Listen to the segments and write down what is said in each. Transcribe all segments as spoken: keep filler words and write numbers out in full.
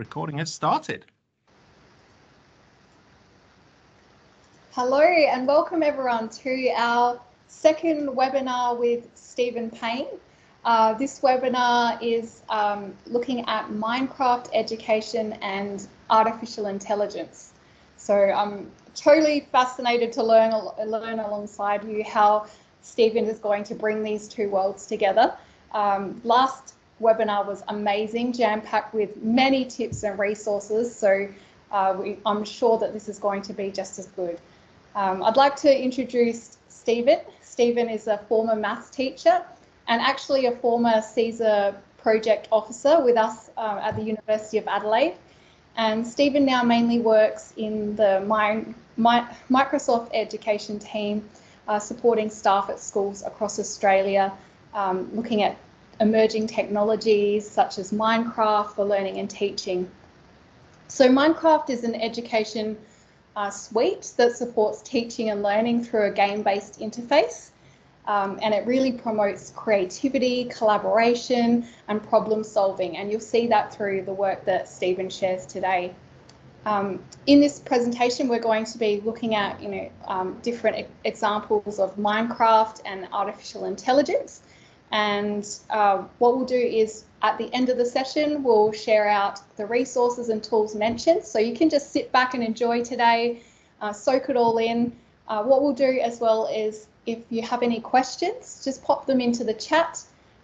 Recording has started. Hello and welcome everyone to our second webinar with Stephen Payne. Uh, this webinar is um, looking at Minecraft education and artificial intelligence. So I'm totally fascinated to learn, learn alongside you how Stephen is going to bring these two worlds together. Um, last webinar was amazing, jam-packed with many tips and resources, so uh, we, I'm sure that this is going to be just as good. Um, I'd like to introduce Stephen. Stephen is a former maths teacher and actually a former CSER project officer with us uh, at the University of Adelaide. And Stephen now mainly works in the my, my Microsoft Education team, uh, supporting staff at schools across Australia, um, looking at emerging technologies such as Minecraft for learning and teaching. So Minecraft is an education Uh, suite that supports teaching and learning through a game-based interface, um, and it really promotes creativity, collaboration and problem solving, and you'll see that through the work that Stephen shares today. Um, in this presentation we're going to be looking at you know um, different e examples of Minecraft and artificial intelligence, and uh, what we'll do is at the end of the session, we'll share out the resources and tools mentioned, so you can just sit back and enjoy today, uh, soak it all in. Uh, what we'll do as well is, if you have any questions, just pop them into the chat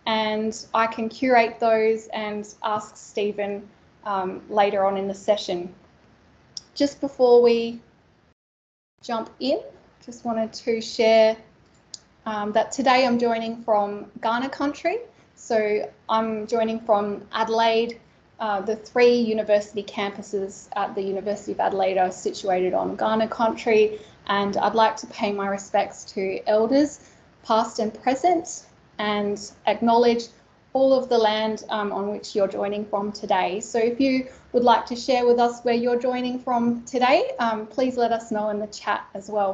and I can curate those and ask Stephen um, later on in the session. Just before we jump in, just wanted to share um, that today I'm joining from Ghana country. So I'm joining from Adelaide. Uh, the three university campuses at the University of Adelaide are situated on Kaurna country, and I'd like to pay my respects to elders, past and present, and acknowledge all of the land um, on which you're joining from today. So if you would like to share with us where you're joining from today, um, please let us know in the chat as well.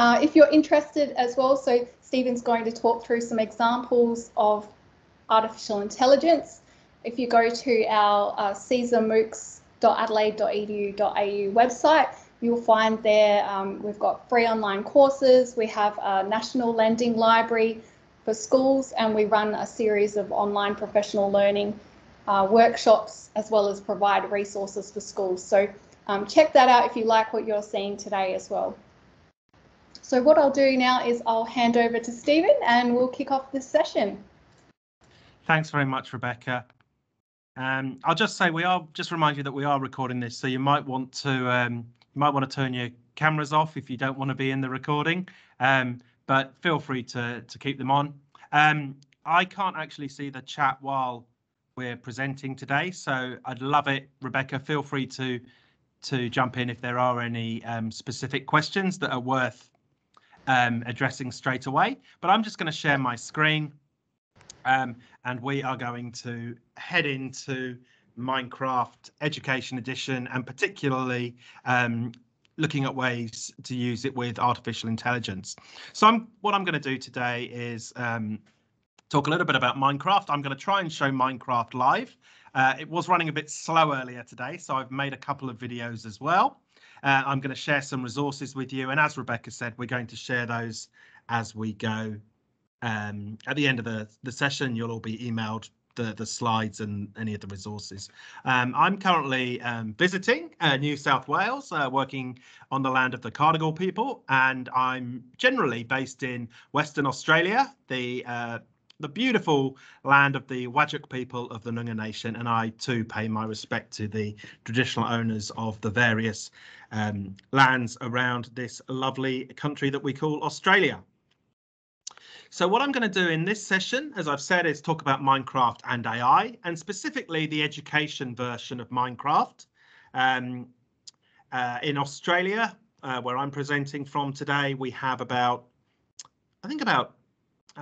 Uh, if you're interested as well, so Stephen's going to talk through some examples of artificial intelligence. If you go to our uh, cesar mooks dot adelaide dot e d u dot a u website, you'll find there um, we've got free online courses, we have a national lending library for schools, and we run a series of online professional learning uh, workshops as well as provide resources for schools. So um, check that out if you like what you're seeing today as well. So what I'll do now is I'll hand over to Stephen and we'll kick off this session. Thanks very much, Rebecca. Um, I'll just say we are just remind you that we are recording this, so you might want to um, you might want to turn your cameras off if you don't want to be in the recording, um, but feel free to to keep them on. Um, I can't actually see the chat while we're presenting today, so I'd love it, Rebecca. Feel free to to jump in if there are any um, specific questions that are worth Um, addressing straight away, but I'm just going to share my screen um, and we are going to head into Minecraft Education Edition, and particularly um, looking at ways to use it with artificial intelligence. So I'm, what I'm going to do today is um, talk a little bit about Minecraft. I'm going to try and show Minecraft live. Uh, it was running a bit slow earlier today, so I've made a couple of videos as well. Uh, I'm going to share some resources with you, and as Rebecca said, we're going to share those as we go. Um, at the end of the, the session, you'll all be emailed the, the slides and any of the resources. Um, I'm currently um, visiting uh, New South Wales, uh, working on the land of the Cardigal people, and I'm generally based in Western Australia, the uh, the beautiful land of the Whadjuk people of the Noongar Nation, and I too pay my respect to the traditional owners of the various um, lands around this lovely country that we call Australia. So what I'm going to do in this session, as I've said, is talk about Minecraft and A I, and specifically the education version of Minecraft. Um, uh, in Australia, uh, where I'm presenting from today, we have about, I think about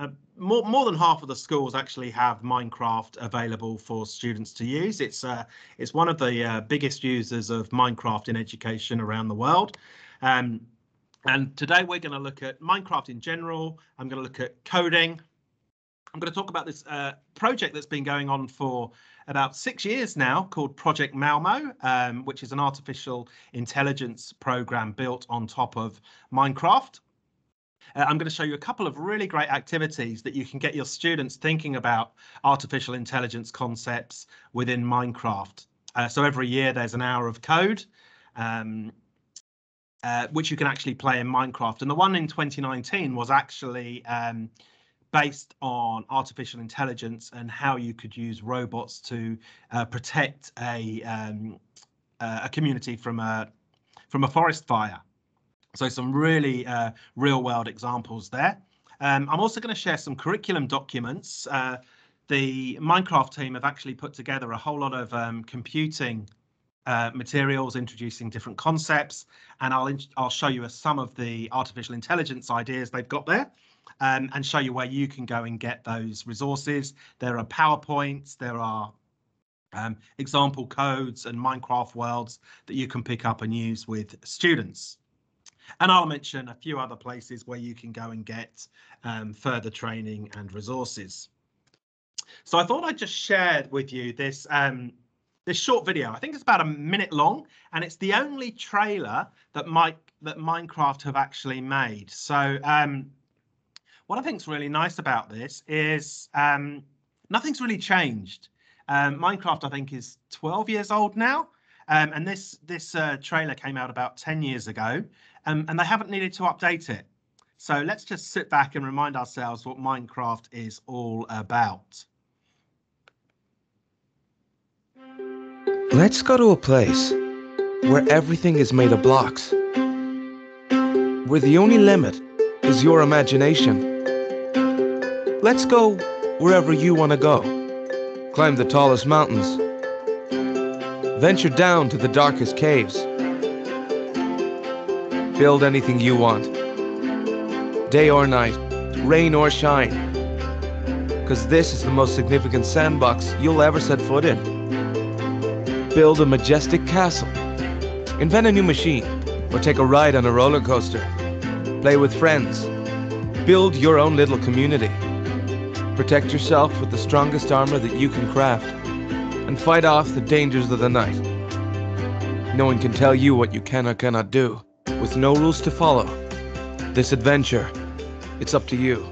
Uh, more, more than half of the schools actually have Minecraft available for students to use. It's uh, it's one of the uh, biggest users of Minecraft in education around the world. Um, and today we're going to look at Minecraft in general. I'm going to look at coding. I'm going to talk about this uh, project that's been going on for about six years now called Project Malmo, um, which is an artificial intelligence program built on top of Minecraft. Uh, I'm going to show you a couple of really great activities that you can get your students thinking about artificial intelligence concepts within Minecraft. Uh, so every year there's an hour of code, um, uh, which you can actually play in Minecraft. And the one in twenty nineteen was actually um, based on artificial intelligence and how you could use robots to uh, protect a, um, uh, a community from a, from a forest fire. So some really uh, real world examples there. Um, I'm also going to share some curriculum documents. Uh, the Minecraft team have actually put together a whole lot of um, computing uh, materials, introducing different concepts, and I'll, I'll show you some of the artificial intelligence ideas they've got there um, and show you where you can go and get those resources. There are PowerPoints, there are um, example codes and Minecraft worlds that you can pick up and use with students. And I'll mention a few other places where you can go and get um, further training and resources. So I thought I'd just share with you this um, this short video. I think it's about a minute long, and it's the only trailer that Mike that Minecraft have actually made. So um, what I think is really nice about this is um, nothing's really changed. Um, Minecraft, I think, is twelve years old now. Um, and this this uh, trailer came out about ten years ago, um, and they haven't needed to update it. So let's just sit back and remind ourselves what Minecraft is all about. Let's go to a place where everything is made of blocks, where the only limit is your imagination. Let's go wherever you want to go. Climb the tallest mountains. Venture down to the darkest caves. Build anything you want. Day or night, rain or shine. Because this is the most significant sandbox you'll ever set foot in. Build a majestic castle. Invent a new machine or take a ride on a roller coaster. Play with friends. Build your own little community. Protect yourself with the strongest armor that you can craft. And fight off the dangers of the night. No one can tell you what you can or cannot do. With no rules to follow, this adventure, it's up to you.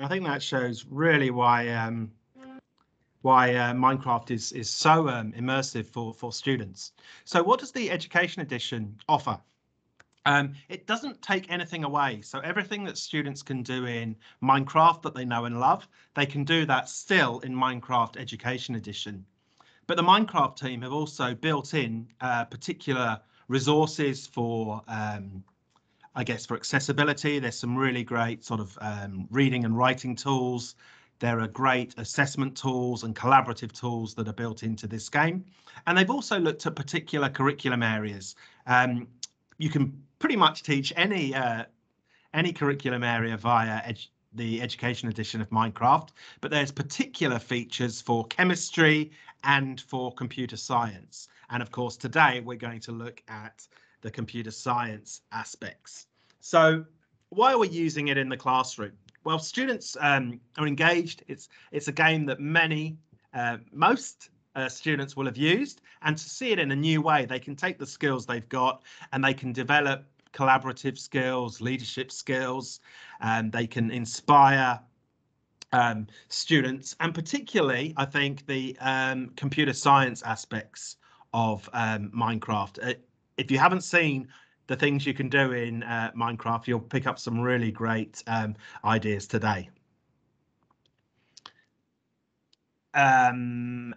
I think that shows really why um, why uh, Minecraft is is so um, immersive for for students. So, what does the Education Edition offer? Um, it doesn't take anything away, so everything that students can do in Minecraft that they know and love, they can do that still in Minecraft Education Edition. But the Minecraft team have also built in uh, particular resources for, um, I guess, for accessibility. There's some really great sort of um, reading and writing tools. There are great assessment tools and collaborative tools that are built into this game. And they've also looked at particular curriculum areas. Um, you can pretty much teach any uh, any curriculum area via edu the Education Edition of Minecraft, but there's particular features for chemistry and for computer science. And of course, today we're going to look at the computer science aspects. So why are we using it in the classroom? Well, students um, are engaged. It's, it's a game that many, uh, most Uh, students will have used, and to see it in a new way, they can take the skills they've got and they can develop collaborative skills, leadership skills, and they can inspire um, students, and particularly I think the um, computer science aspects of um, Minecraft. Uh, if you haven't seen the things you can do in uh, Minecraft, you'll pick up some really great um, ideas today. Um,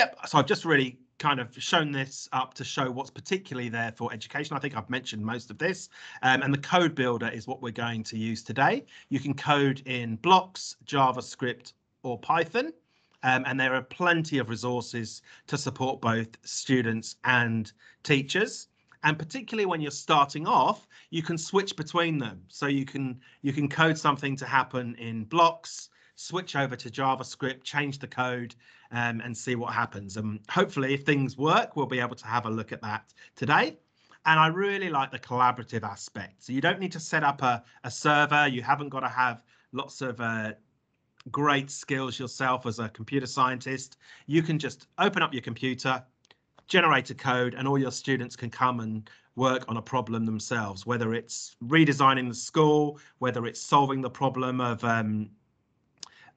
Yep, so I've just really kind of shown this up to show what's particularly there for education. I think I've mentioned most of this, um, and the code builder is what we're going to use today. You can code in blocks, JavaScript or Python, um, and there are plenty of resources to support both students and teachers. And particularly when you're starting off, you can switch between them. So you can you can code something to happen in blocks, switch over to JavaScript, change the code, um, and see what happens. And hopefully if things work, we'll be able to have a look at that today. And I really like the collaborative aspect. So you don't need to set up a, a server. You haven't got to have lots of uh, great skills yourself as a computer scientist. You can just open up your computer, generate a code, and all your students can come and work on a problem themselves, whether it's redesigning the school, whether it's solving the problem of um,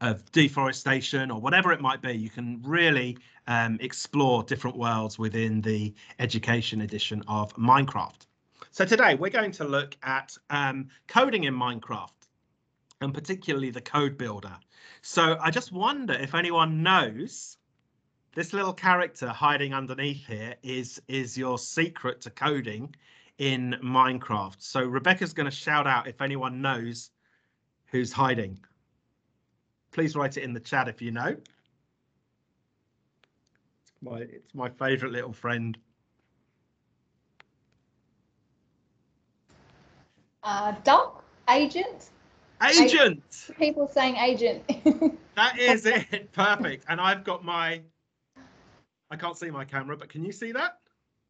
of deforestation or whatever it might be. You can really um, explore different worlds within the education edition of Minecraft. So today we're going to look at um, coding in Minecraft, and particularly the code builder. So I just wonder if anyone knows this little character hiding underneath here is is your secret to coding in Minecraft. So Rebecca's going to shout out if anyone knows who's hiding. Please write it in the chat if you know. It's my, it's my favorite little friend. Uh, doc, agent. Agent. People saying agent. That is it. Perfect. And I've got my, I can't see my camera, but can you see that?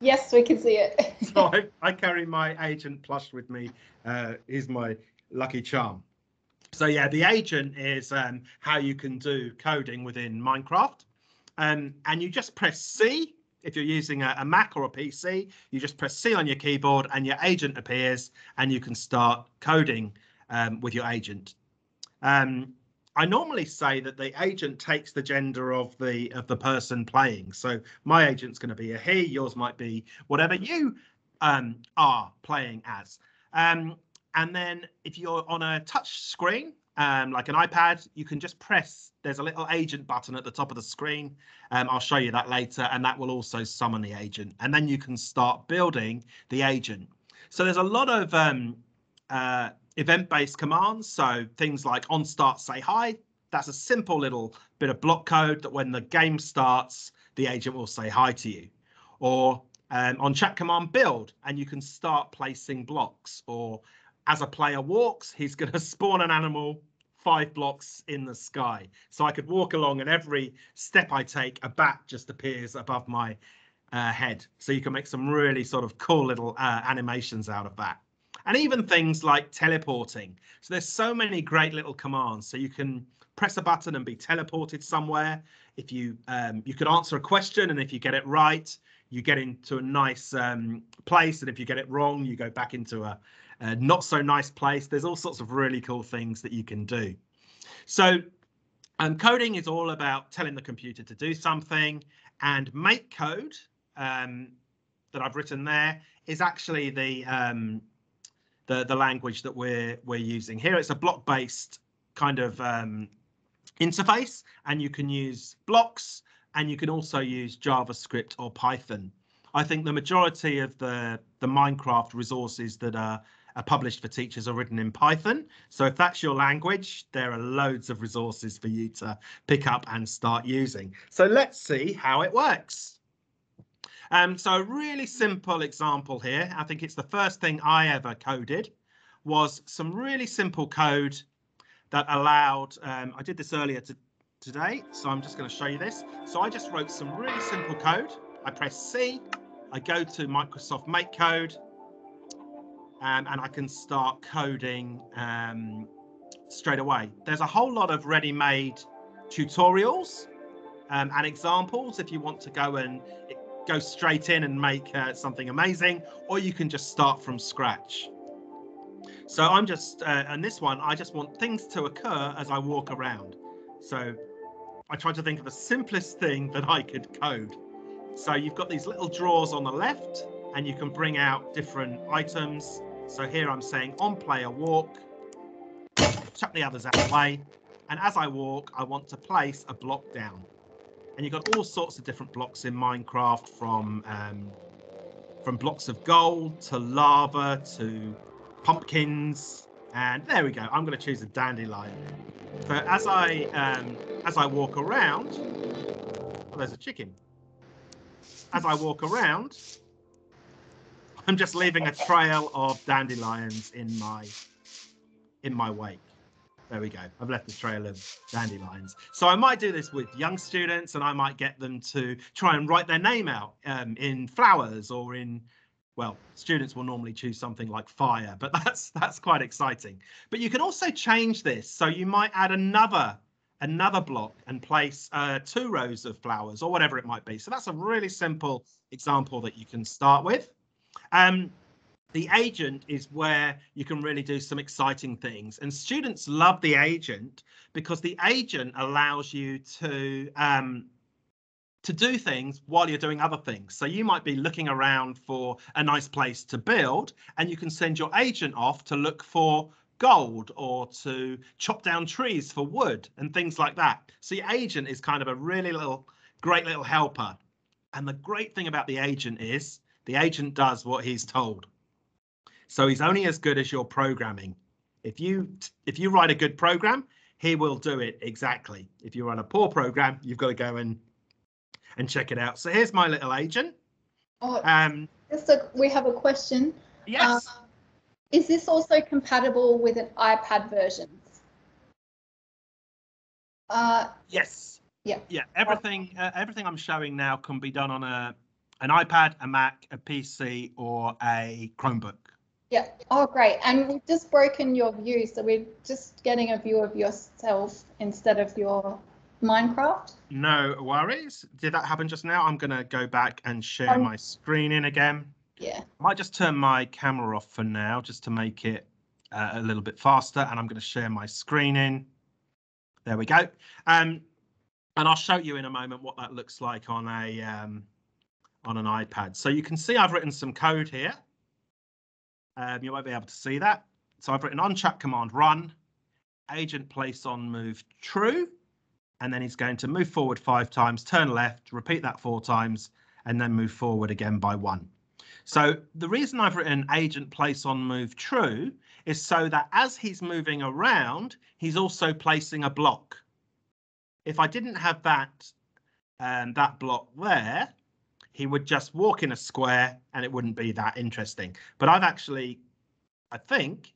Yes, we can see it. So I, I carry my agent plush with me. Uh, he's my lucky charm. So yeah, the agent is um, how you can do coding within Minecraft. Um, and you just press C. If you're using a, a Mac or a P C, you just press C on your keyboard and your agent appears and you can start coding Um, with your agent. Um, I normally say that the agent takes the gender of the of the person playing. So my agent's going to be a he, yours might be whatever you um, are playing as. Um, and then if you're on a touch screen, um, like an iPad, you can just press, there's a little agent button at the top of the screen. Um, I'll show you that later, and that will also summon the agent. And then you can start building the agent. So there's a lot of um, uh, event-based commands, so things like on start say hi. That's a simple little bit of block code that when the game starts, the agent will say hi to you. Or um, on chat command build, and you can start placing blocks. Or as a player walks, he's going to spawn an animal five blocks in the sky. So I could walk along, and every step I take, a bat just appears above my uh, head. So you can make some really sort of cool little uh, animations out of that. And even things like teleporting. So there's so many great little commands. So you can press a button and be teleported somewhere. If you um, you could answer a question, and if you get it right, you get into a nice um, place. And if you get it wrong, you go back into a, a not so nice place. There's all sorts of really cool things that you can do. So um, coding is all about telling the computer to do something, and make code um, that I've written there is actually the um, The, the language that we're we're using here. It's a block-based kind of um, interface, and you can use blocks, and you can also use JavaScript or Python. I think the majority of the the Minecraft resources that are, are published for teachers are written in Python. So if that's your language, there are loads of resources for you to pick up and start using. So let's see how it works. Um, so a really simple example here, I think it's the first thing I ever coded, was some really simple code that allowed, um, I did this earlier to, today, so I'm just going to show you this. So I just wrote some really simple code. I press C, I go to Microsoft Make Code, um, and I can start coding um, straight away. There's a whole lot of ready-made tutorials um, and examples if you want to go and go straight in and make uh, something amazing, or you can just start from scratch. So I'm just, uh, and this one, I just want things to occur as I walk around. So I tried to think of the simplest thing that I could code. So you've got these little drawers on the left, and you can bring out different items. So here I'm saying on player walk, chuck the others out of the way. And as I walk, I want to place a block down. And you've got all sorts of different blocks in Minecraft, from um, from blocks of gold to lava to pumpkins. And there we go. I'm going to choose a dandelion. So as I um, as I walk around, oh, there's a chicken. As I walk around, I'm just leaving a trail of dandelions in my in my wake. There we go. I've left the trail of dandelions. So I might do this with young students, and I might get them to try and write their name out um, in flowers or in well, students will normally choose something like fire, but that's that's quite exciting. But you can also change this. So you might add another another block and place uh, two rows of flowers or whatever it might be. So that's a really simple example that you can start with. Um, the agent is where you can really do some exciting things, and students love the agent because the agent allows you to um, to do things while you're doing other things. So you might be looking around for a nice place to build, and you can send your agent off to look for gold or to chop down trees for wood and things like that. So your agent is kind of a really little great little helper. And the great thing about the agent is the agent does what he's told. So he's only as good as your programming. If you if you write a good program, he will do it exactly. If you run a poor program, you've got to go and and check it out. So here's my little agent. Oh, um, just a, we have a question. Yes. Um, Is this also compatible with an iPad version? Uh, yes. Yeah. Yeah. Everything, uh, everything I'm showing now can be done on a an iPad, a Mac, a P C, or a Chromebook. Yeah. Oh, great. And we've just broken your view, so we're just getting a view of yourself instead of your Minecraft. No worries. Did that happen just now? I'm going to go back and share um, my screen in again. Yeah, I might just turn my camera off for now just to make it uh, a little bit faster, and I'm going to share my screen in. There we go. Um, and I'll show you in a moment what that looks like on a um, on an iPad. So you can see I've written some code here. Um, you won't be able to see that. So I've written on chat command run, agent place on move true, and then he's going to move forward five times, turn left, repeat that four times, and then move forward again by one. So the reason I've written agent place on move true is so that as he's moving around, he's also placing a block. If I didn't have that um, that block there, he would just walk in a square and it wouldn't be that interesting. But I've actually, I think,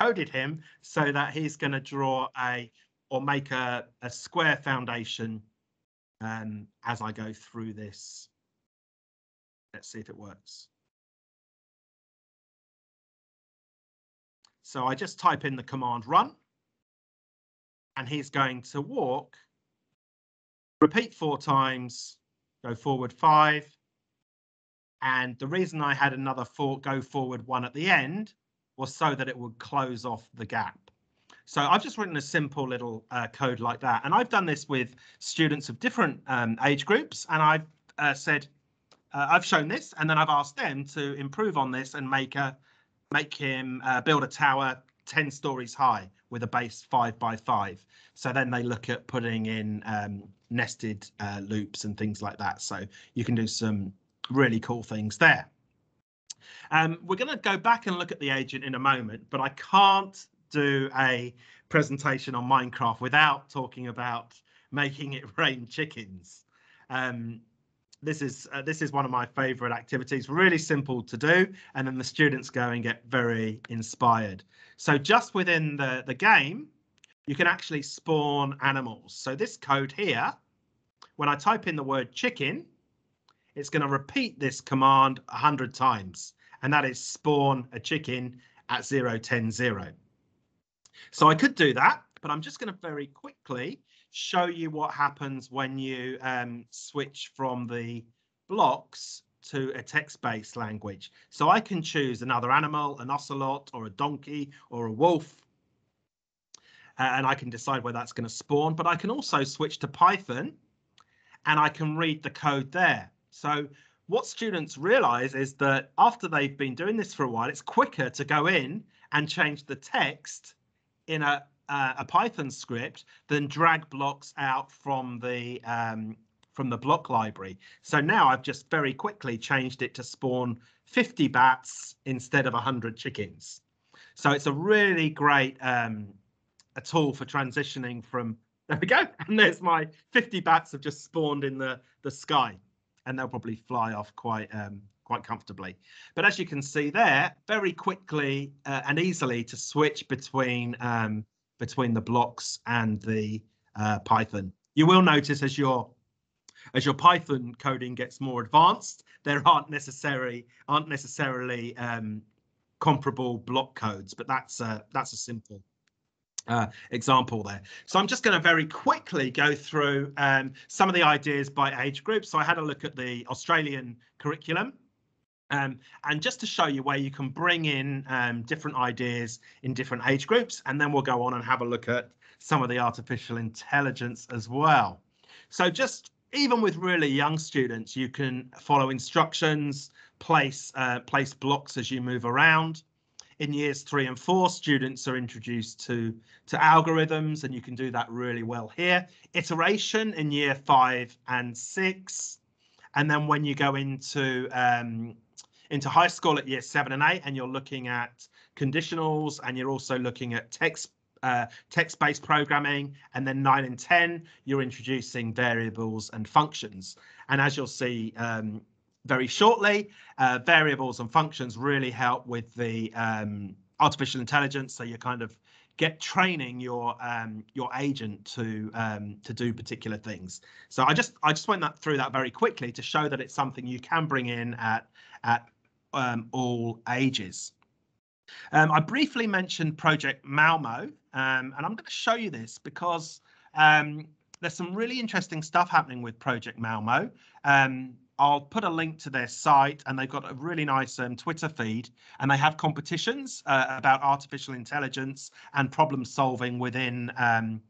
coded him so that he's going to draw a or make a, a square foundation um, as I go through this. Let's see if it works. So I just type in the command run, and he's going to walk, repeat four times, go forward five. And the reason I had another four go forward one at the end was so that it would close off the gap. So I've just written a simple little uh, code like that. And I've done this with students of different um, age groups, and I've uh, said, uh, I've shown this, and then I've asked them to improve on this and make a make him uh, build a tower ten stories high with a base five by five. So then they look at putting in um, nested uh, loops and things like that. So you can do some really cool things there. Um, we're going to go back and look at the agent in a moment, but I can't do a presentation on Minecraft without talking about making it rain chickens. Um, This is uh, this is one of my favorite activities, really simple to do, and then the students go and get very inspired. So just within the, the game, you can actually spawn animals. So this code here, when I type in the word chicken, it's going to repeat this command one hundred times, and that is spawn a chicken at zero ten zero. So I could do that, but I'm just going to very quickly show you what happens when you um, switch from the blocks to a text-based language. So I can choose another animal, an ocelot or a donkey or a wolf, and I can decide where that's going to spawn, but I can also switch to Python and I can read the code there. So what students realize is that after they've been doing this for a while, it's quicker to go in and change the text in a Uh, a Python script then drag blocks out from the um, from the block library. So now I've just very quickly changed it to spawn fifty bats instead of one hundred chickens. So it's a really great um, a tool for transitioning from, there we go, and there's my fifty bats have just spawned in the the sky, and they'll probably fly off quite um, quite comfortably. But as you can see there, very quickly uh, and easily to switch between um, between the blocks and the uh, Python. You will notice as you're as your Python coding gets more advanced, there aren't necessary aren't necessarily um, comparable block codes, but that's a, that's a simple uh, example there. So I'm just going to very quickly go through um, some of the ideas by age group. So I had a look at the Australian curriculum. Um, and just to show you where you can bring in um, different ideas in different age groups, and then we'll go on and have a look at some of the artificial intelligence as well. So just even with really young students, you can follow instructions, place uh, place blocks as you move around. In years three and four, students are introduced to to algorithms, and you can do that really well here. Iteration in year five and six, and then when you go into um, into high school at year seven and eight, and you're looking at conditionals, and you're also looking at text uh, text-based programming, and then nine and ten, you're introducing variables and functions. And as you'll see um, very shortly, uh, variables and functions really help with the um, artificial intelligence. So you kind of get training your um, your agent to um, to do particular things. So I just I just went that through that very quickly to show that it's something you can bring in at at Um, all ages. Um, I briefly mentioned Project Malmo, um, and I'm going to show you this because um, there's some really interesting stuff happening with Project Malmo. Um, I'll put a link to their site, and they've got a really nice um, Twitter feed, and they have competitions uh, about artificial intelligence and problem solving within um,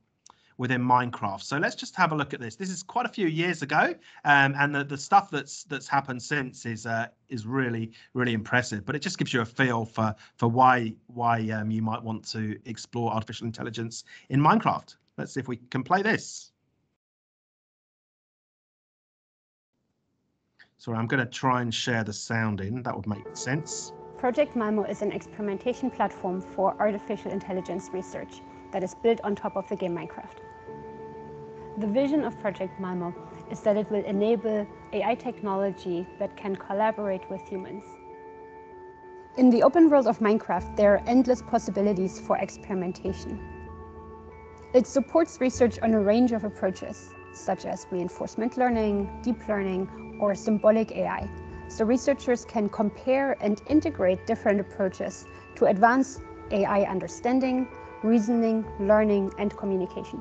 within Minecraft. So let's just have a look at this. This is quite a few years ago, um, and the, the stuff that's that's happened since is uh, is really, really impressive. But it just gives you a feel for for why why um, you might want to explore artificial intelligence in Minecraft. Let's see if we can play this. So I'm going to try and share the sound in. That would make sense. Project Malmo is an experimentation platform for artificial intelligence research that is built on top of the game Minecraft. The vision of Project Malmo is that it will enable A I technology that can collaborate with humans. In the open world of Minecraft, there are endless possibilities for experimentation. It supports research on a range of approaches, such as reinforcement learning, deep learning, or symbolic A I, so researchers can compare and integrate different approaches to advance A I understanding, reasoning, learning, and communication.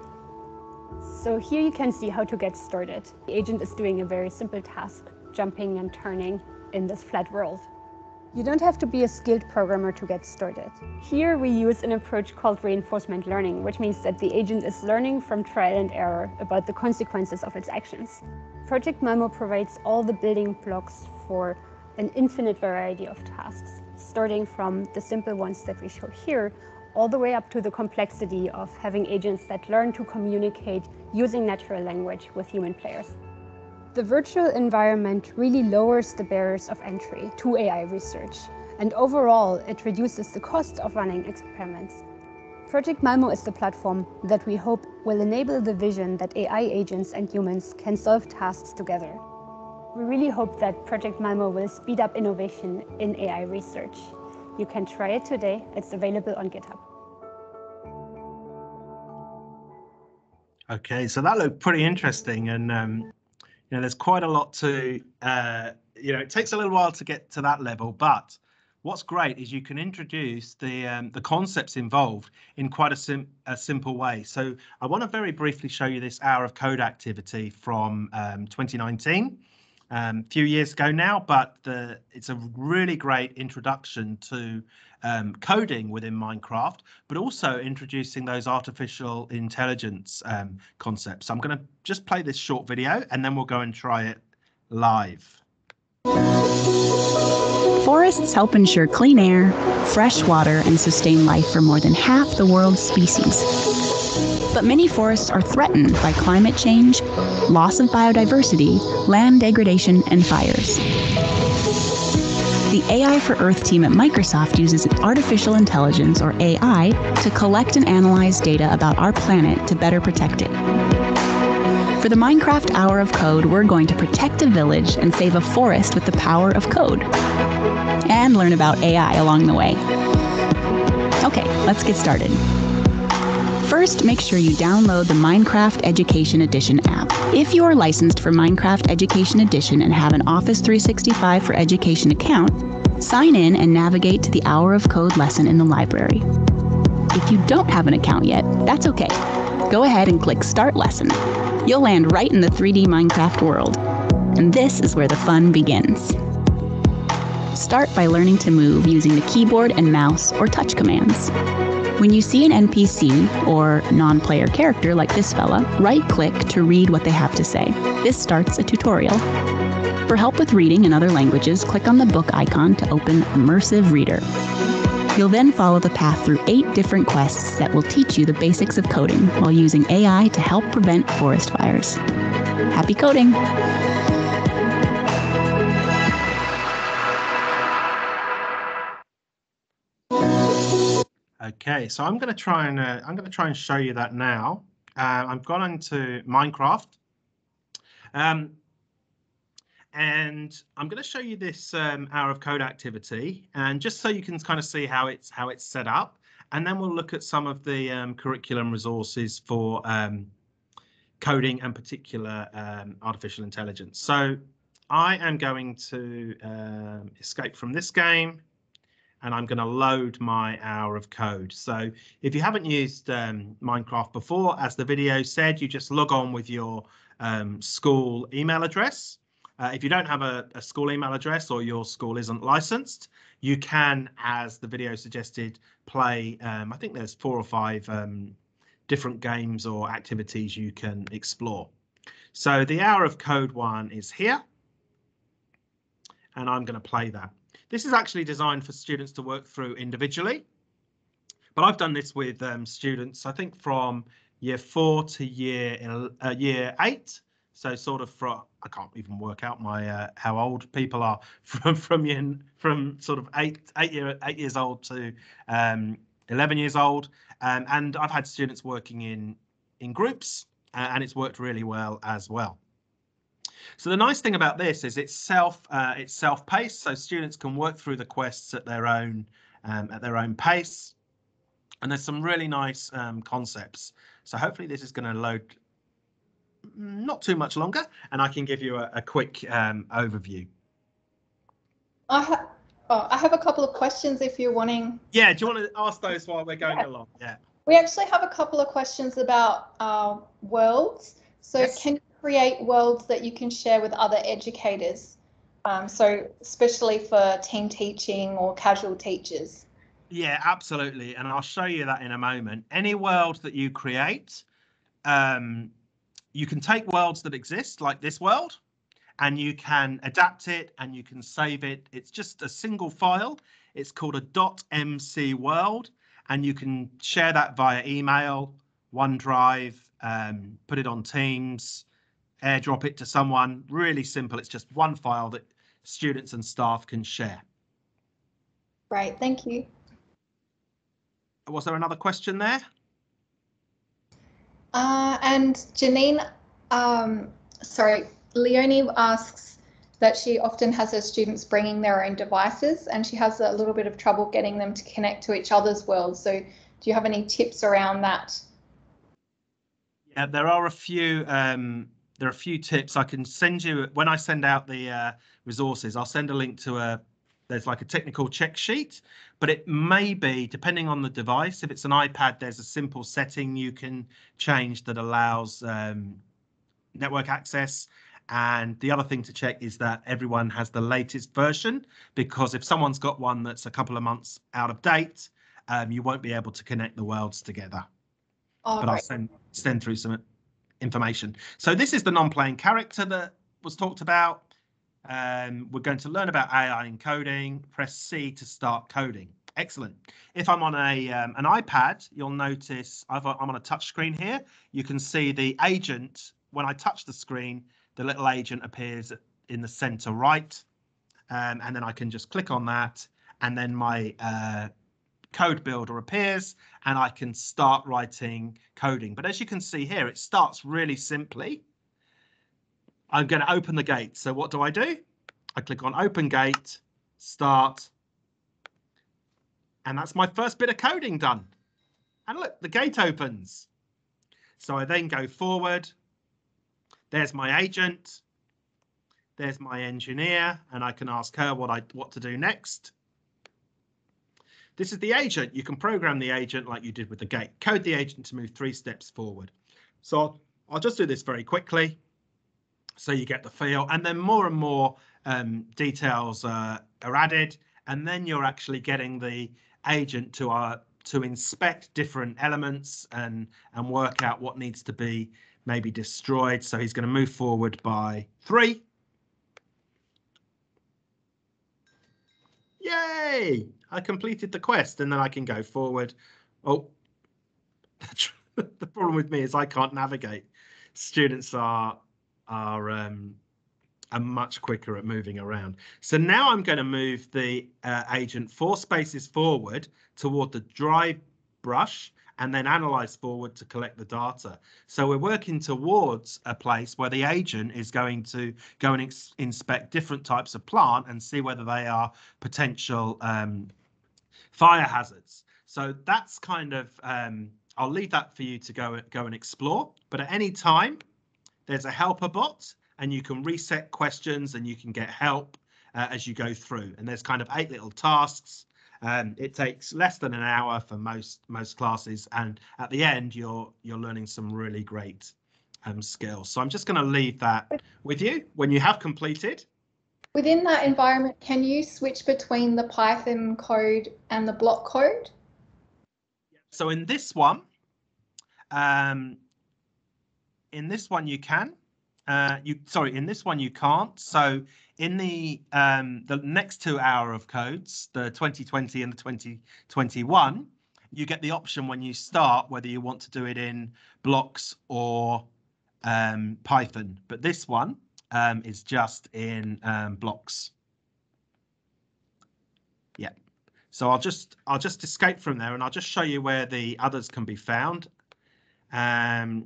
So here you can see how to get started. The agent is doing a very simple task, jumping and turning in this flat world. You don't have to be a skilled programmer to get started. Here we use an approach called reinforcement learning, which means that the agent is learning from trial and error about the consequences of its actions. Project Malmo provides all the building blocks for an infinite variety of tasks, starting from the simple ones that we show here, all the way up to the complexity of having agents that learn to communicate using natural language with human players. The virtual environment really lowers the barriers of entry to A I research, and overall it reduces the cost of running experiments. Project Malmo is the platform that we hope will enable the vision that A I agents and humans can solve tasks together. We really hope that Project Malmo will speed up innovation in A I research. You can try it today. It's available on GitHub. Okay, so that looked pretty interesting, and um, you know, there's quite a lot to, uh, you know, it takes a little while to get to that level, but what's great is you can introduce the um, the concepts involved in quite a, sim a simple way. So I want to very briefly show you this Hour of Code activity from um, twenty nineteen. Um, few years ago now, but the, it's a really great introduction to um, coding within Minecraft, but also introducing those artificial intelligence um, concepts. So I'm going to just play this short video, and then we'll go and try it live. Forests help ensure clean air, fresh water, and sustain life for more than half the world's species. But many forests are threatened by climate change, loss of biodiversity, land degradation, and fires. The A I for Earth team at Microsoft uses artificial intelligence, or A I, to collect and analyze data about our planet to better protect it. For the Minecraft Hour of Code, we're going to protect a village and save a forest with the power of code, and learn about A I along the way. Okay, let's get started. First, make sure you download the Minecraft Education Edition app. If you are licensed for Minecraft Education Edition and have an Office three sixty-five for Education account, sign in and navigate to the Hour of Code lesson in the library. If you don't have an account yet, that's okay. Go ahead and click Start Lesson. You'll land right in the three D Minecraft world. And this is where the fun begins. Start by learning to move using the keyboard and mouse or touch commands. When you see an N P C or non-player character like this fella, right-click to read what they have to say. This starts a tutorial. For help with reading in other languages, click on the book icon to open Immersive Reader. You'll then follow the path through eight different quests that will teach you the basics of coding while using A I to help prevent forest fires. Happy coding! Okay, so I'm going to try and uh, I'm going to try and show you that now. Uh, I've gone into Minecraft, um, and I'm going to show you this um, Hour of Code activity, and just so you can kind of see how it's how it's set up, and then we'll look at some of the um, curriculum resources for um, coding and particular um, artificial intelligence. So I am going to um, escape from this game. And I'm going to load my Hour of Code. So if you haven't used um, Minecraft before, as the video said, you just log on with your um, school email address. Uh, if you don't have a, a school email address or your school isn't licensed, you can, as the video suggested, play. Um, I think there's four or five um, different games or activities you can explore. So the Hour of Code one is here. And I'm going to play that. This is actually designed for students to work through individually, but I've done this with um, students, I think, from year four to year uh, year eight. So sort of from, I can't even work out my uh, how old people are from from year, from sort of eight eight year eight years old to um, eleven years old, um, and I've had students working in in groups, uh, and it's worked really well as well. So the nice thing about this is it's self uh, it's self-paced, so students can work through the quests at their own um, at their own pace. And there's some really nice um, concepts. So hopefully this is going to load not too much longer, and I can give you a, a quick um, overview. I have oh, I have a couple of questions if you're wanting. Yeah, do you want to ask those while we're going yeah. along? Yeah. We actually have a couple of questions about uh, worlds. So yes. can. Create worlds that you can share with other educators, um, so especially for team teaching or casual teachers. Yeah, absolutely, and I'll show you that in a moment. Any world that you create, um, you can take worlds that exist, like this world, and you can adapt it and you can save it. It's just a single file. It's called a .mc world, and you can share that via email, OneDrive, um, put it on Teams, airdrop it to someone. Really simple. It's just one file that students and staff can share. Right, thank you. Was there another question there? Uh, and Janine, um, sorry, Leonie asks that she often has her students bringing their own devices and she has a little bit of trouble getting them to connect to each other's world. So do you have any tips around that? Yeah, there are a few. Um, There are a few tips I can send you when I send out the uh, resources. I'll send a link to a there's like a technical check sheet, but it may be depending on the device. If it's an iPad, there's a simple setting you can change that allows um, network access. And the other thing to check is that everyone has the latest version, because if someone's got one that's a couple of months out of date, um, you won't be able to connect the worlds together. Oh, but right. I'll send send through some information. So this is the non-playing character that was talked about. Um, we're going to learn about A I in coding. Press C to start coding. Excellent. If I'm on a um, an iPad, you'll notice I've, I'm on a touch screen here. You can see the agent. When I touch the screen, the little agent appears in the center right, um, and then I can just click on that, and then my uh, code builder appears and I can start writing coding. But as you can see here, it starts really simply. I'm going to open the gate. So what do I do? I click on open gate, start. And that's my first bit of coding done. and look, the gate opens. So I then go forward. There's my agent. There's my engineer, and I can ask her what I what to do next. This is the agent. You can program the agent like you did with the gate. Code the agent to move three steps forward. So I'll just do this very quickly so you get the feel, and then more and more um, details uh, are added, and then you're actually getting the agent to uh, to inspect different elements and and work out what needs to be maybe destroyed. So he's going to move forward by three. Yay! I completed the quest, and then I can go forward. Oh, the problem with me is I can't navigate. Students are are um, are much quicker at moving around. So now I'm going to move the uh, agent four spaces forward toward the dry brush, and then analyze forward to collect the data. So we're working towards a place where the agent is going to go and inspect different types of plant and see whether they are potential um, fire hazards. So that's kind of, um, I'll leave that for you to go, go and explore. But at any time, there's a helper bot, and you can reset questions and you can get help uh, as you go through. And there's kind of eight little tasks. Um, it takes less than an hour for most most classes, and at the end you're you're learning some really great um, skills. So I'm just going to leave that with you when you have completed. Within that environment, can you switch between the Python code and the block code? So in this one, um, in this one you can. Uh, you sorry, in this one you can't. So in the um, the next two hour of codes, the twenty twenty and the twenty twenty-one, you get the option when you start whether you want to do it in blocks or um, Python. But this one um, is just in um, blocks. Yeah. So I'll just I'll just escape from there, and I'll just show you where the others can be found. Um,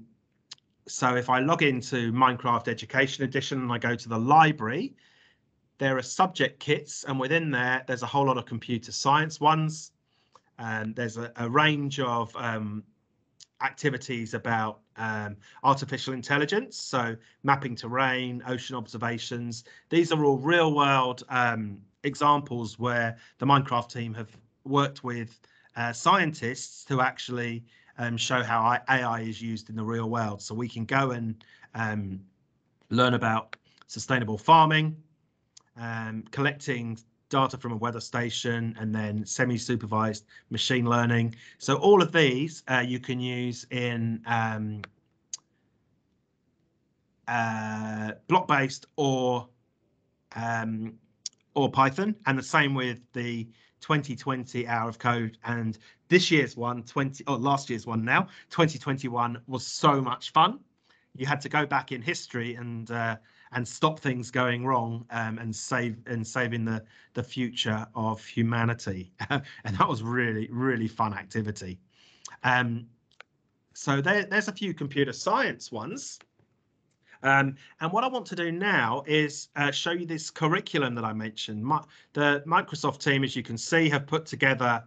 so if I log into Minecraft Education Edition and I go to the library, there are subject kits, and within there, there's a whole lot of computer science ones. And there's a, a range of um, activities about um, artificial intelligence. So mapping terrain, ocean observations. These are all real world um, examples where the Minecraft team have worked with uh, scientists to actually um, show how A I is used in the real world. So we can go and um, learn about sustainable farming, Um, collecting data from a weather station, and then semi-supervised machine learning. So all of these uh, you can use in um, uh, block-based or um, or Python, and the same with the twenty twenty Hour of Code, and this year's one, twenty, or last year's one now, twenty twenty-one was so much fun. You had to go back in history and uh, and stop things going wrong um, and save and saving the the future of humanity. And that was really, really fun activity. Um, so there, there's a few computer science ones. Um, and what I want to do now is uh, show you this curriculum that I mentioned. My, the Microsoft team, as you can see, have put together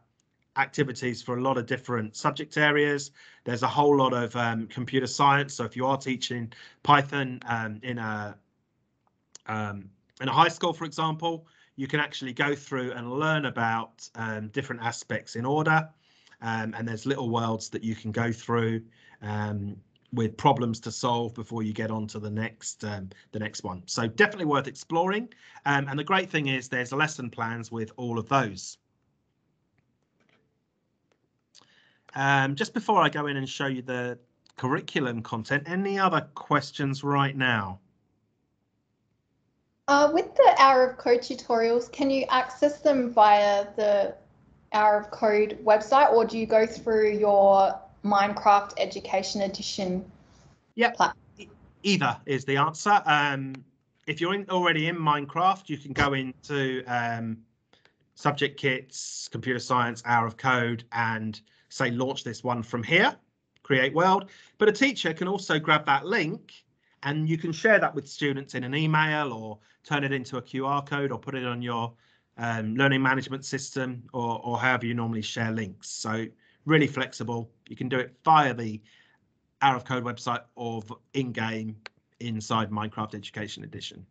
activities for a lot of different subject areas. There's a whole lot of um, computer science. So if you are teaching Python um, in a um, in a high school, for example, you can actually go through and learn about um, different aspects in order. Um, and there's little worlds that you can go through um, with problems to solve before you get on to the next um, the next one. So definitely worth exploring. Um, and the great thing is there's lesson plans with all of those. Um, just before I go in and show you the curriculum content, any other questions right now? Uh, with the Hour of Code tutorials, can you access them via the Hour of Code website, or do you go through your Minecraft Education Edition? Yep, platform? Either is the answer. Um, if you're in, already in Minecraft, you can go into um, subject kits, computer science, Hour of Code, and say launch this one from here, create world. But a teacher can also grab that link, and you can share that with students in an email, or turn it into a Q R code, or put it on your um, learning management system, or, or however you normally share links. So really flexible. You can do it via the Hour of Code website or in-game inside Minecraft Education Edition.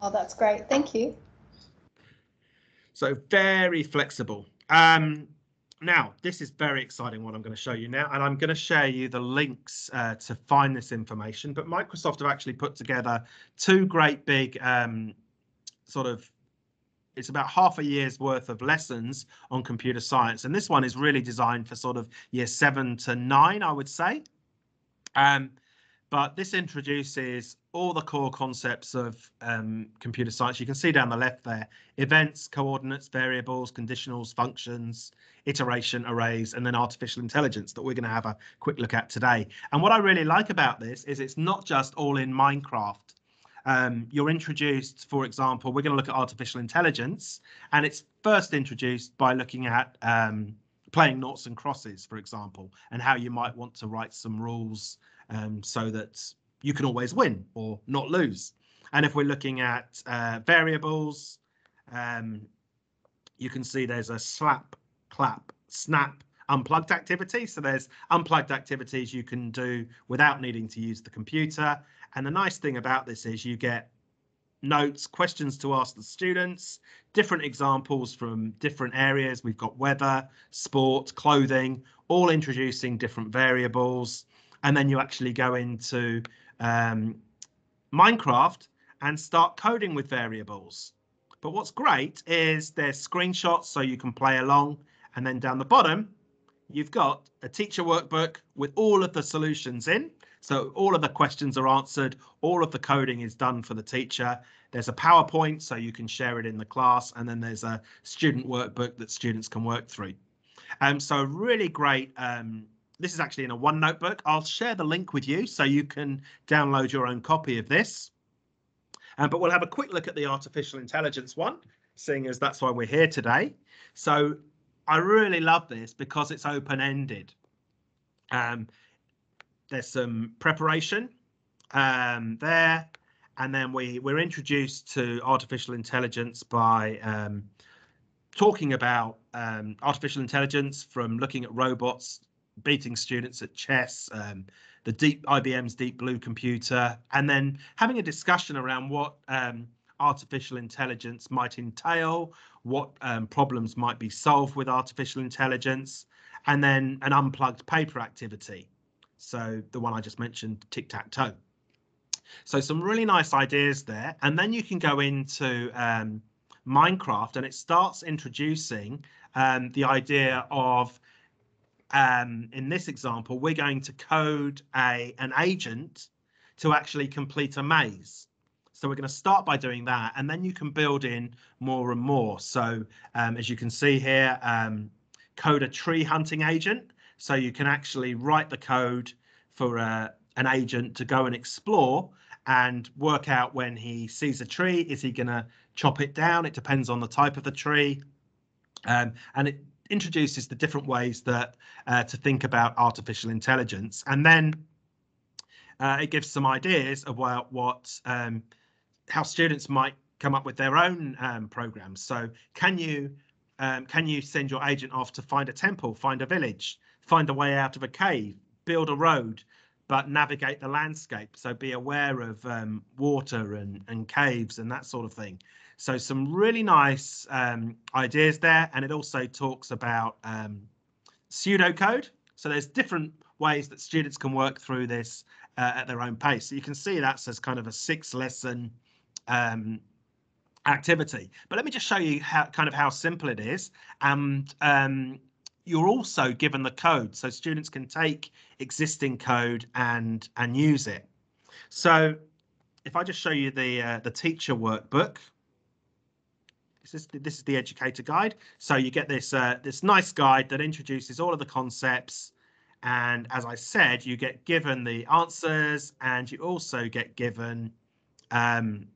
Oh, that's great. Thank you. So very flexible. Um, now, this is very exciting what I'm going to show you now, and I'm going to share you the links uh, to find this information. But Microsoft have actually put together two great big um, sort of, it's about half a year's worth of lessons on computer science. And this one is really designed for sort of year seven to nine, I would say. Um, but this introduces all the core concepts of um, computer science. You can see down the left there, events, coordinates, variables, conditionals, functions, iteration, arrays, and then artificial intelligence that we're going to have a quick look at today. And what I really like about this is it's not just all in Minecraft. Um, you're introduced, for example, we're going to look at artificial intelligence, and it's first introduced by looking at um, playing noughts and crosses, for example, and how you might want to write some rules um, so that you can always win or not lose. And if we're looking at uh, variables, um, you can see there's a slap, clap, snap, unplugged activity. So there's unplugged activities you can do without needing to use the computer. And the nice thing about this is you get notes, questions to ask the students, different examples from different areas. We've got weather, sport, clothing, all introducing different variables. And then you actually go into um, Minecraft and start coding with variables. But what's great is there's screenshots so you can play along. And then down the bottom, you've got a teacher workbook with all of the solutions in. So all of the questions are answered. All of the coding is done for the teacher. There's a PowerPoint so you can share it in the class. And then there's a student workbook that students can work through. Um, so really great. Um, This is actually in a OneNote book. I'll share the link with you so you can download your own copy of this. Um, but we'll have a quick look at the artificial intelligence one, seeing as that's why we're here today. So I really love this because it's open-ended. Um, there's some preparation um, there, and then we, we're introduced to artificial intelligence by um, talking about um, artificial intelligence from looking at robots, beating students at chess, um, the deep I B M's Deep Blue computer, and then having a discussion around what um, artificial intelligence might entail, what um, problems might be solved with artificial intelligence, and then an unplugged paper activity. So the one I just mentioned, tic-tac-toe. So some really nice ideas there. And then you can go into um, Minecraft, and it starts introducing um, the idea of Um, in this example, we're going to code a an agent to actually complete a maze. So we're going to start by doing that, and then you can build in more and more. So um, as you can see here, um, code a tree hunting agent. So you can actually write the code for uh, an agent to go and explore and work out when he sees a tree, is he going to chop it down? It depends on the type of the tree. Um, and it introduces the different ways that uh, to think about artificial intelligence, and then uh, it gives some ideas about what um, how students might come up with their own um, programs. So can you um, can you send your agent off to find a temple, find a village, find a way out of a cave, build a road, but navigate the landscape? So be aware of um, water and, and caves and that sort of thing. So some really nice um, ideas there. And it also talks about um, pseudocode. So there's different ways that students can work through this uh, at their own pace. So you can see that's as kind of a six lesson um, activity. But let me just show you how kind of how simple it is. And um, you're also given the code, so students can take existing code and and use it. So if I just show you the uh, the teacher workbook. This is, this is the educator guide. So you get this uh, this nice guide that introduces all of the concepts. And as I said, you get given the answers, and you also get given um,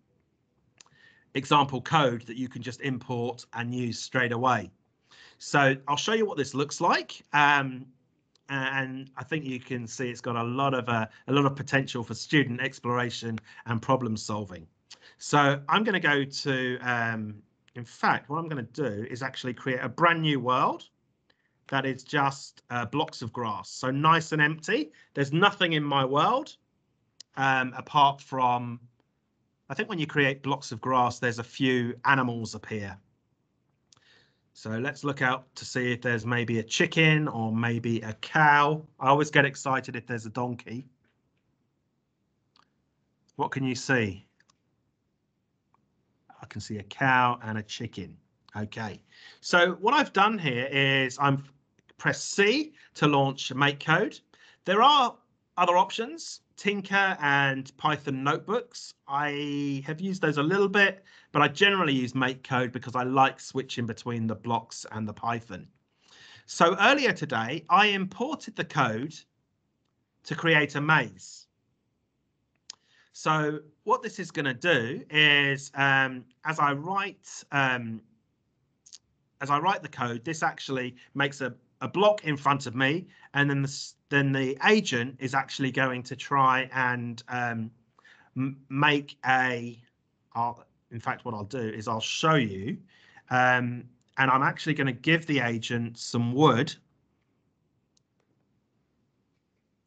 example code that you can just import and use straight away. So I'll show you what this looks like. Um, and I think you can see it's got a lot of uh, a lot of potential for student exploration and problem solving. So I'm going to go to um, in fact, what I'm going to do is actually create a brand new world, that is just uh, blocks of grass. So nice and empty. There's nothing in my world um, apart from, I think when you create blocks of grass, there's a few animals appear. So let's look out to see if there's maybe a chicken or maybe a cow. I always get excited if there's a donkey. What can you see? I can see a cow and a chicken. OK, so what I've done here is I'm press C to launch Make Code. There are other options, Tinker and Python notebooks. I have used those a little bit, but I generally use Make Code because I like switching between the blocks and the Python. So earlier today, I imported the code to create a maze. So what this is going to do is um, as I write um, As I write the code, this actually makes a, a block in front of me, and then the, then the agent is actually going to try and um, make a, I'll, in fact, what I'll do is I'll show you, um, and I'm actually going to give the agent some wood.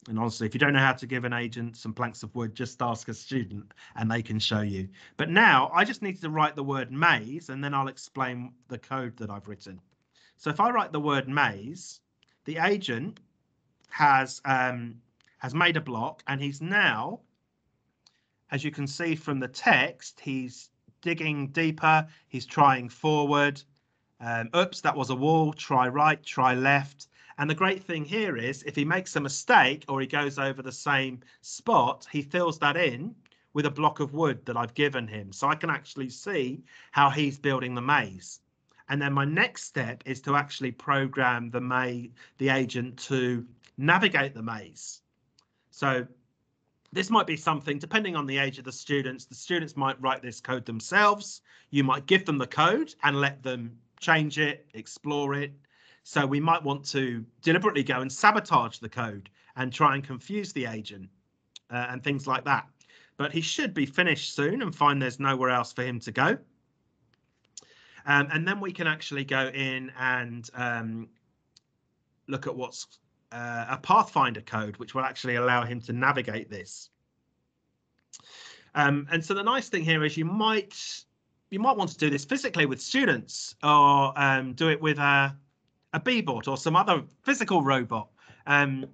And honestly, if you don't know how to give an agent some planks of wood, just ask a student and they can show you. But now I just need to write the word maze, and then I'll explain the code that I've written. So if I write the word maze, the agent has um, has made a block, and he's now, as you can see from the text, he's digging deeper. He's trying forward. Um, oops, that was a wall. Try right, try left. And the great thing here is if he makes a mistake or he goes over the same spot, he fills that in with a block of wood that I've given him. So I can actually see how he's building the maze. And then my next step is to actually program the maze, the agent to navigate the maze. So this might be something, depending on the age of the students, the students might write this code themselves. You might give them the code and let them change it, explore it. So we might want to deliberately go and sabotage the code and try and confuse the agent uh, and things like that. But he should be finished soon and find there's nowhere else for him to go. Um, and then we can actually go in and um, look at what's uh, a Pathfinder code, which will actually allow him to navigate this. Um, and so the nice thing here is you might you might want to do this physically with students, or um, do it with a a B-bot or some other physical robot. Um,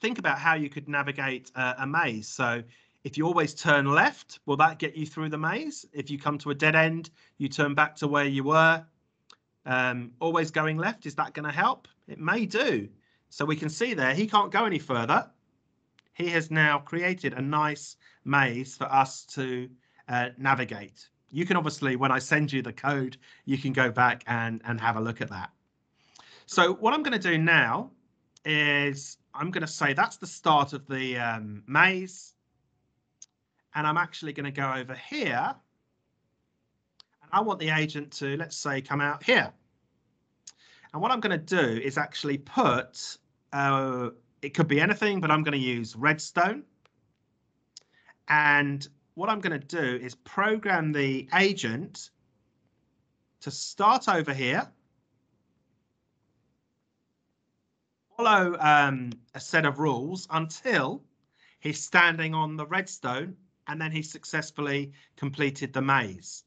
think about how you could navigate uh, a maze. So if you always turn left, will that get you through the maze? If you come to a dead end, you turn back to where you were. Um, always going left, is that going to help? It may do. So we can see there, he can't go any further. He has now created a nice maze for us to uh, navigate. You can obviously, when I send you the code, you can go back and, and have a look at that. So what I'm going to do now is I'm going to say that's the start of the um, maze. And I'm actually going to go over here. And I want the agent to, let's say, come out here. And what I'm going to do is actually put, uh, it could be anything, but I'm going to use redstone. And what I'm going to do is program the agent to start over here, follow um, a set of rules until he's standing on the redstone, and then he successfully completed the maze.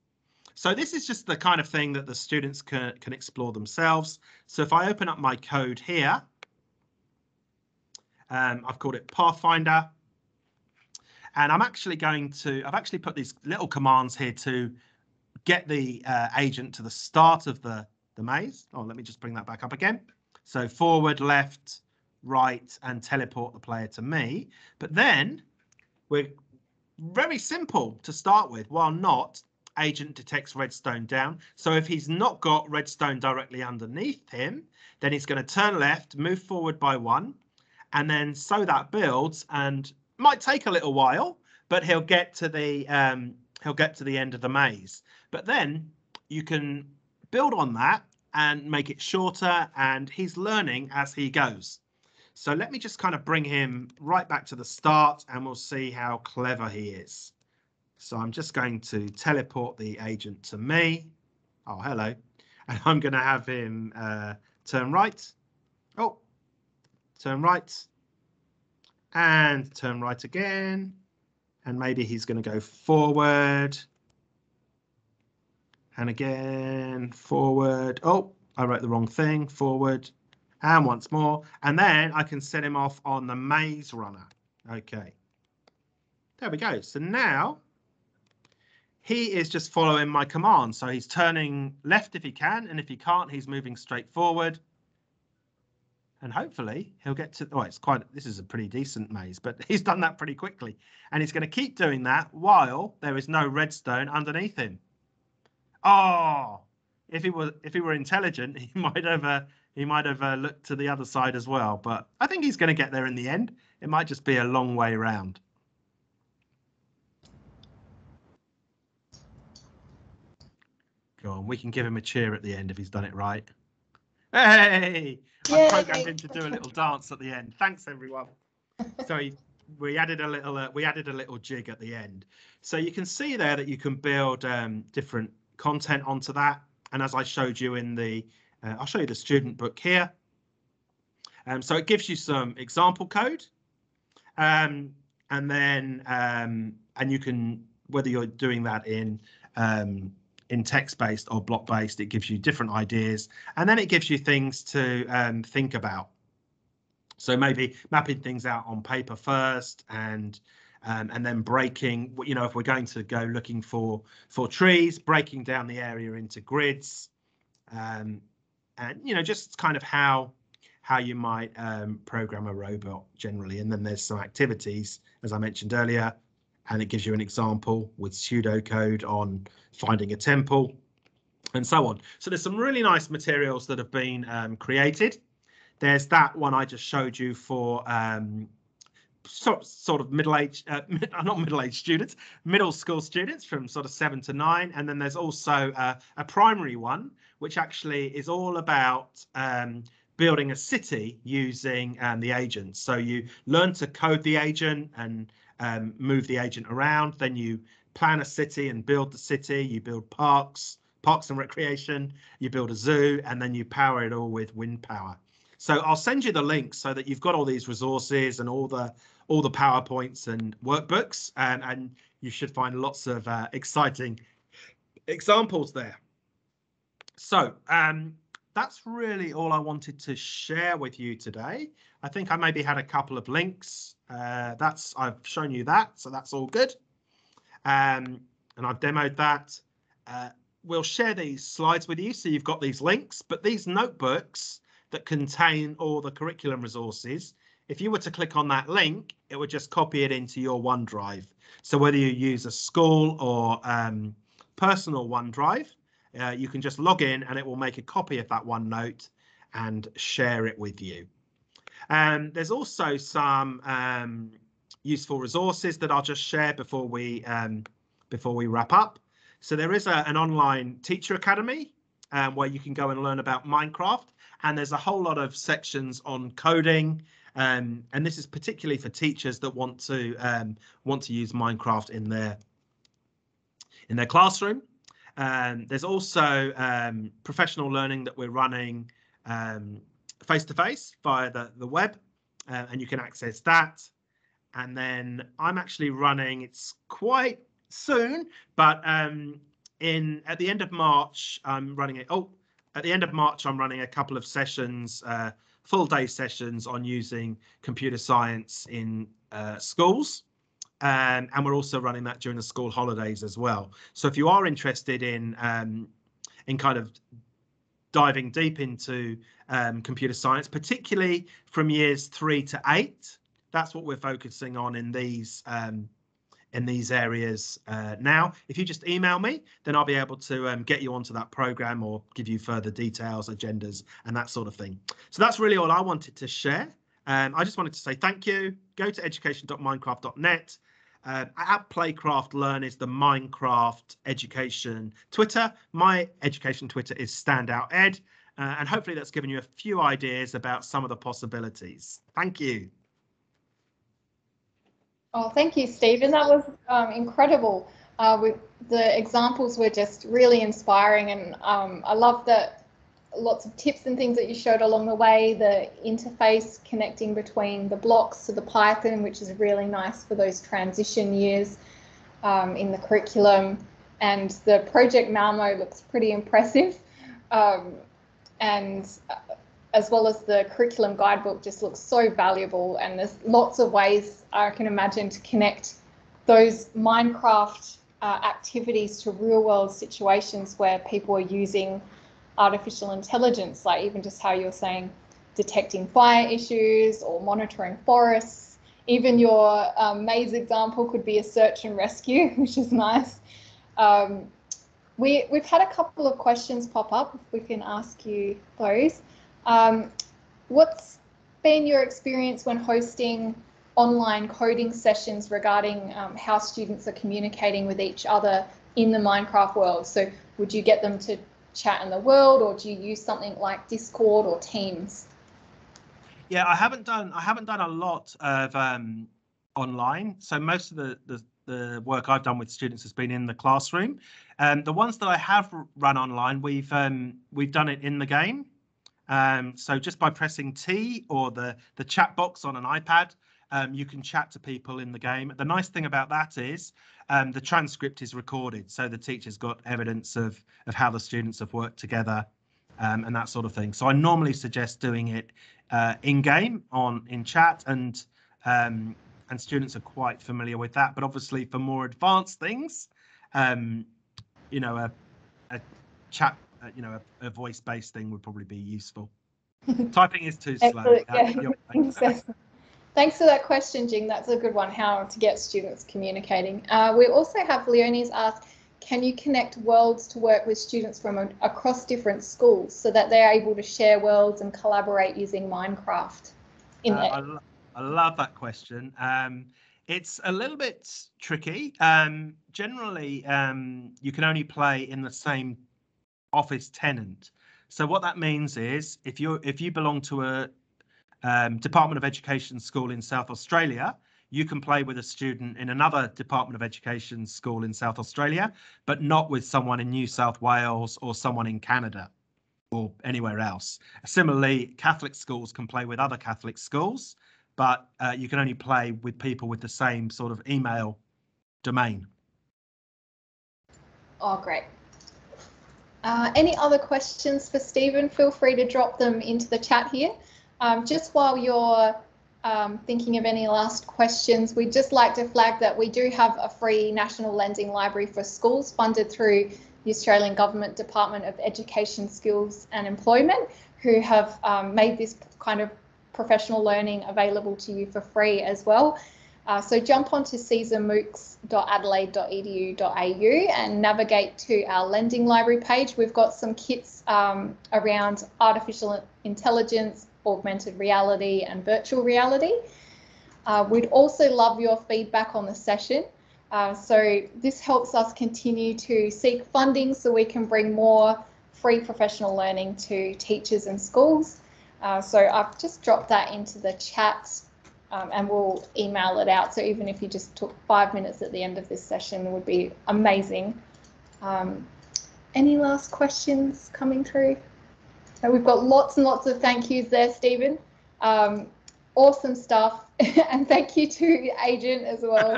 So this is just the kind of thing that the students can, can explore themselves. So if I open up my code here, um, I've called it Pathfinder. And I'm actually going to, I've actually put these little commands here to get the uh, agent to the start of the, the maze. Oh, let me just bring that back up again. So forward, left, right, and teleport the player to me. But then we're very simple to start with. While not, agent detects redstone down. So if he's not got redstone directly underneath him, then he's going to turn left, move forward by one, and then so that builds, and might take a little while, but he'll get to the um, he'll get to the end of the maze. But then you can build on that and make it shorter, and he's learning as he goes. So let me just kind of bring him right back to the start, and we'll see how clever he is. So I'm just going to teleport the agent to me. Oh, hello. And I'm going to have him uh, turn right. Oh, turn right. And turn right again. And maybe he's going to go forward. And again, forward. Oh, I wrote the wrong thing. Forward. And once more. And then I can set him off on the maze runner. OK. There we go. So now he is just following my command. So he's turning left if he can. And if he can't, he's moving straight forward. And hopefully he'll get to, oh, it's quite, this is a pretty decent maze, but he's done that pretty quickly. And he's going to keep doing that while there is no redstone underneath him. Oh, if he was, if he were intelligent, he might have, uh, he might have uh, looked to the other side as well. But I think he's going to get there in the end. It might just be a long way round. Go on, we can give him a cheer at the end if he's done it right. Hey, I programmed him to do a little dance at the end. Thanks, everyone. So he, we added a little uh, we added a little jig at the end. So you can see there that you can build um, different content onto that. And as I showed you in the uh, I'll show you the student book here. Um, so it gives you some example code. Um, and then um, and you can, whether you're doing that in um, in text-based or block-based, it gives you different ideas, and then it gives you things to um, think about. So maybe mapping things out on paper first, and um, and then breaking, you know, if we're going to go looking for for trees, breaking down the area into grids, um, and, you know, just kind of how how you might um, program a robot generally. And then there's some activities, as I mentioned earlier, and it gives you an example with pseudocode on finding a temple and so on. So there's some really nice materials that have been um, created. There's that one I just showed you for um, so, sort of middle-aged, uh, mid, not middle-aged students, middle school students from sort of seven to nine. And then there's also uh, a primary one, which actually is all about um, building a city using um, the agent. So you learn to code the agent and Um, move the agent around, then you plan a city and build the city, you build parks, parks and recreation, you build a zoo, and then you power it all with wind power. So I'll send you the link so that you've got all these resources and all the all the PowerPoints and workbooks, and, and you should find lots of uh, exciting examples there. So um, that's really all I wanted to share with you today. I think I maybe had a couple of links. Uh, that's I've shown you that, so that's all good. Um, and I've demoed that. Uh, we'll share these slides with you, so you've got these links, but these notebooks that contain all the curriculum resources, if you were to click on that link, it would just copy it into your OneDrive. So whether you use a school or um, personal OneDrive, uh, you can just log in and it will make a copy of that OneNote and share it with you. Um, there's also some um, useful resources that I'll just share before we um, before we wrap up. So there is a, an online teacher academy um, where you can go and learn about Minecraft, and there's a whole lot of sections on coding. Um, and this is particularly for teachers that want to um, want to use Minecraft in their in their classroom. Um, there's also um, professional learning that we're running Um, face-to-face via the, the web, uh, and you can access that. And then I'm actually running, it's quite soon, but um, in at the end of March, I'm running it. Oh, at the end of March, I'm running a couple of sessions, uh, full day sessions on using computer science in uh, schools. Um, and we're also running that during the school holidays as well. So if you are interested in um, in kind of diving deep into um, computer science, particularly from years three to eight. That's what we're focusing on in these um, in these areas uh, now. If you just email me, then I'll be able to um, get you onto that program or give you further details, agendas, and that sort of thing. So that's really all I wanted to share. Um, I just wanted to say thank you. Go to education dot minecraft dot net. Uh, at Playcraft Learn is the Minecraft Education Twitter. My education Twitter is Standout Ed, uh, and hopefully that's given you a few ideas about some of the possibilities. Thank you. Oh, thank you, Stephen. That was um, incredible. Uh, we, the examples were just really inspiring, and um, I love that lots of tips and things that you showed along the way, the interface connecting between the blocks to the Python, which is really nice for those transition years um, in the curriculum. And the Project Malmo looks pretty impressive. Um, and as well as the curriculum guidebook just looks so valuable. And there's lots of ways I can imagine to connect those Minecraft uh, activities to real world situations where people are using artificial intelligence, like even just how you're saying detecting fire issues or monitoring forests. Even your um, maze example could be a search and rescue, which is nice. Um, we, we've had a couple of questions pop up, if we can ask you those. Um, what's been your experience when hosting online coding sessions regarding um, how students are communicating with each other in the Minecraft world? So would you get them to chat in the world, or do you use something like Discord or Teams? Yeah, I haven't done I haven't done a lot of um, online. So most of the, the the work I've done with students has been in the classroom. And um, the ones that I have run online, we've um, we've done it in the game. Um, so just by pressing T or the the chat box on an iPad, um, you can chat to people in the game. The nice thing about that is Um, the transcript is recorded, so the teacher's got evidence of of how the students have worked together um, and that sort of thing. So I normally suggest doing it uh, in game on in chat, and um, and students are quite familiar with that. But obviously, for more advanced things, um, you know, a, a chat, uh, you know, a, a voice-based thing would probably be useful. Typing is too slow. Yeah. Thanks for that question, Jing. That's a good one, how to get students communicating. Uh, we also have Leonie's asked, can you connect worlds to work with students from a, across different schools so that they're able to share worlds and collaborate using Minecraft? In uh, I, lo I love that question. Um, it's a little bit tricky. Um, generally, um, you can only play in the same office tenant. So what that means is if you if you belong to a Um, Department of Education school in South Australia, you can play with a student in another Department of Education school in South Australia, but not with someone in New South Wales or someone in Canada or anywhere else. Similarly, Catholic schools can play with other Catholic schools, but uh, you can only play with people with the same sort of email domain. Oh, great. Uh, any other questions for Stephen? Feel free to drop them into the chat here. Um, just while you're um, thinking of any last questions, we'd just like to flag that we do have a free national lending library for schools funded through the Australian Government Department of Education, Skills and Employment, who have um, made this kind of professional learning available to you for free as well. Uh, so jump onto cesa mooks dot adelaide dot e d u dot a u and navigate to our lending library page. We've got some kits um, around artificial intelligence, augmented reality and virtual reality. Uh, we'd also love your feedback on the session. Uh, so this helps us continue to seek funding so we can bring more free professional learning to teachers and schools. Uh, so I've just dropped that into the chat um, and we'll email it out. So even if you just took five minutes at the end of this session, it would be amazing. Um, any last questions coming through? So we've got lots and lots of thank yous there, Stephen. Um, awesome stuff. And thank you to Agent as well.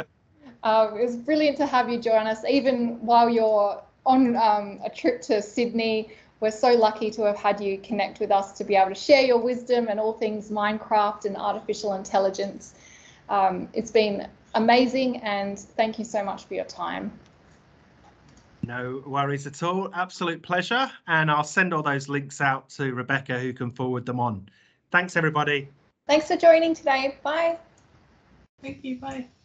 Uh, it was brilliant to have you join us, even while you're on um, a trip to Sydney. We're so lucky to have had you connect with us to be able to share your wisdom and all things Minecraft and artificial intelligence. Um, it's been amazing, and thank you so much for your time. No worries at all. Absolute pleasure. And I'll send all those links out to Rebecca, who can forward them on. Thanks, everybody. Thanks for joining today. Bye. Thank you. Bye.